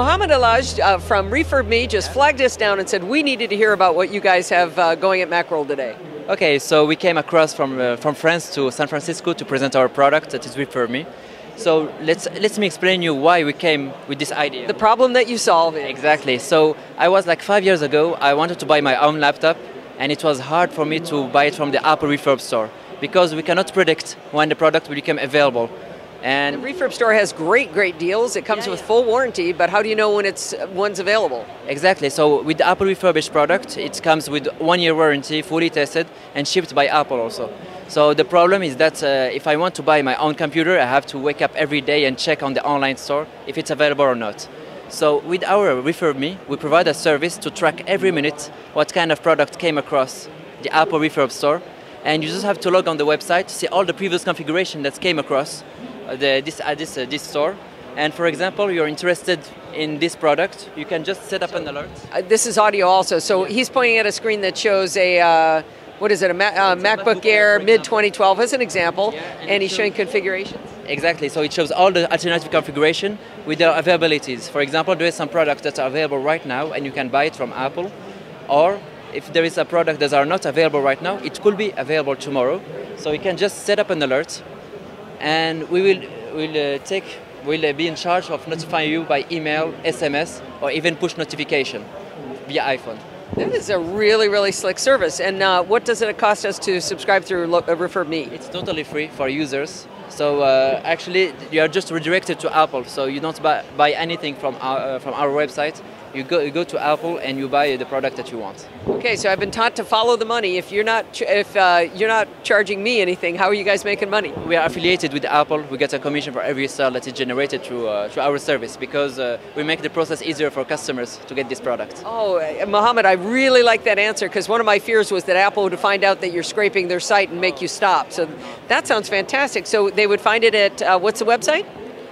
Mohammed Elalj from Refurb.me just flagged us down and said we needed to hear about what you guys have going at Macworld today. Okay, so we came across from France to San Francisco to present our product that is Refurb.me. So let me explain you why we came with this idea. The problem that you solve. Exactly. So I was like 5 years ago, I wanted to buy my own laptop, and it was hard for me to buy it from the Apple Refurb store because we cannot predict when the product will become available. And the Refurb store has great deals. It comes with full warranty, but how do you know when one's available? Exactly. So with the Apple refurbished product, it comes with 1 year warranty, fully tested and shipped by Apple also. So the problem is that if I want to buy my own computer, I have to wake up every day and check on the online store if it's available or not. So with our Refurb.me, we provide a service to track every minute what kind of product came across the Apple Refurb store, and you just have to log on the website, see all the previous configuration that came across this store, and for example, you're interested in this product, you can just set up an alert. This is audio also, so he's pointing at a screen that shows a, what is it, MacBook Air mid-2012 as an example, and he's showing configurations. Exactly, so it shows all the alternative configuration with their availabilities. For example, there is some products that are available right now and you can buy it from Apple, or if there is a product that are not available right now, it could be available tomorrow, so you can just set up an alert. And we'll be in charge of notifying you by email, SMS, or even push notification via iPhone. That is a really slick service. And what does it cost us to subscribe through Refurb.me? It's totally free for users. So actually, you are just redirected to Apple. So you don't buy anything from our website. You go to Apple and you buy the product that you want. Okay, so I've been taught to follow the money. If you're not charging me anything, how are you guys making money? We are affiliated with Apple. We get a commission for every sale that is generated through our service because we make the process easier for customers to get this product. Oh, Mohammed, I really like that answer because one of my fears was that Apple would find out that you're scraping their site and make you stop. So that sounds fantastic. So they would find it at what's the website?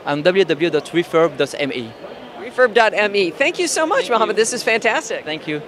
www.refurb.me. Refurb.me. Thank you so much, Mohammed. This is fantastic. Thank you.